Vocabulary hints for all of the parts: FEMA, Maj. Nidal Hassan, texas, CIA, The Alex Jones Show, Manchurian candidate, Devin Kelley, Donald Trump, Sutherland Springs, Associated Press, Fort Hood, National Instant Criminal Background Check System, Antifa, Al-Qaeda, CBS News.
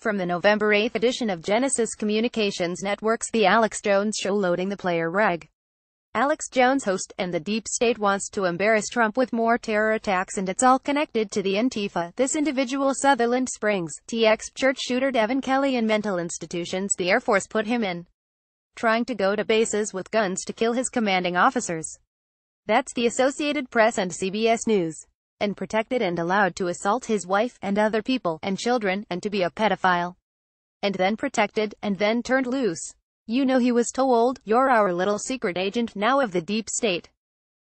From the November 8th edition of Genesis Communications Network's The Alex Jones Show, loading the player reg. Alex Jones, host, and the deep state wants to embarrass Trump with more terror attacks, and it's all connected to the Antifa. This individual, Sutherland Springs, TX church shooter Devin Kelley, and mental institutions the Air Force put him in, trying to go to bases with guns to kill his commanding officers. That's the Associated Press and CBS News. And protected and allowed to assault his wife and other people and children and to be a pedophile. And then protected and then turned loose. You know, he was told, "You're our little secret agent now of the deep state.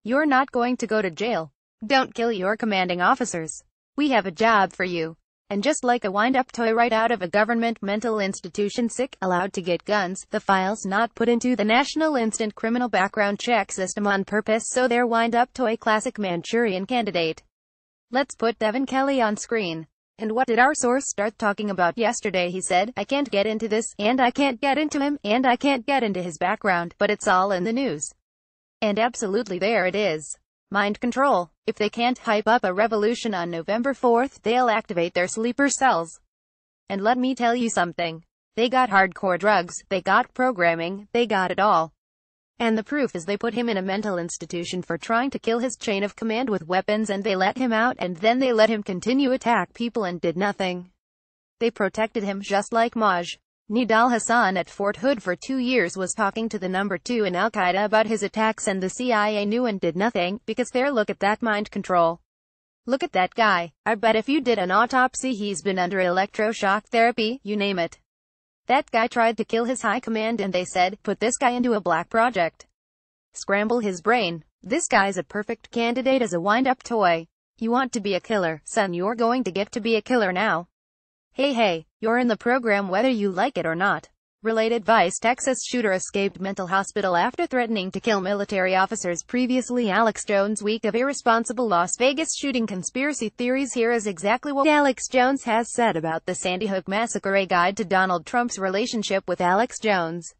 You're not going to go to jail. Don't kill your commanding officers. We have a job for you." And just like a wind-up toy right out of a government mental institution, sick, allowed to get guns, the files not put into the National Instant Criminal Background Check System on purpose, so their wind-up toy classic Manchurian Candidate. Let's put Devin Kelley on screen. And what did our source start talking about yesterday? He said, "I can't get into this, and I can't get into him, and I can't get into his background, but it's all in the news." And absolutely, there it is. Mind control. If they can't hype up a revolution on November 4th, they'll activate their sleeper cells. And let me tell you something. They got hardcore drugs, they got programming, they got it all. And the proof is they put him in a mental institution for trying to kill his chain of command with weapons, and they let him out, and then they let him continue attack people and did nothing. They protected him, just like Maj. Nidal Hassan at Fort Hood for 2 years was talking to the No. 2 in Al-Qaeda about his attacks, and the CIA knew and did nothing, because there, look at that mind control. Look at that guy. I bet if you did an autopsy, he's been under electroshock therapy, you name it. That guy tried to kill his high command, and they said, "Put this guy into a black project. Scramble his brain. This guy's a perfect candidate as a wind-up toy. You want to be a killer, son, you're going to get to be a killer now. Hey, you're in the program whether you like it or not." Related vice: Texas shooter escaped mental hospital after threatening to kill military officers. Previously, Alex Jones' week of irresponsible Las Vegas shooting conspiracy theories. Here is exactly what Alex Jones has said about the Sandy Hook massacre. A guide to Donald Trump's relationship with Alex Jones.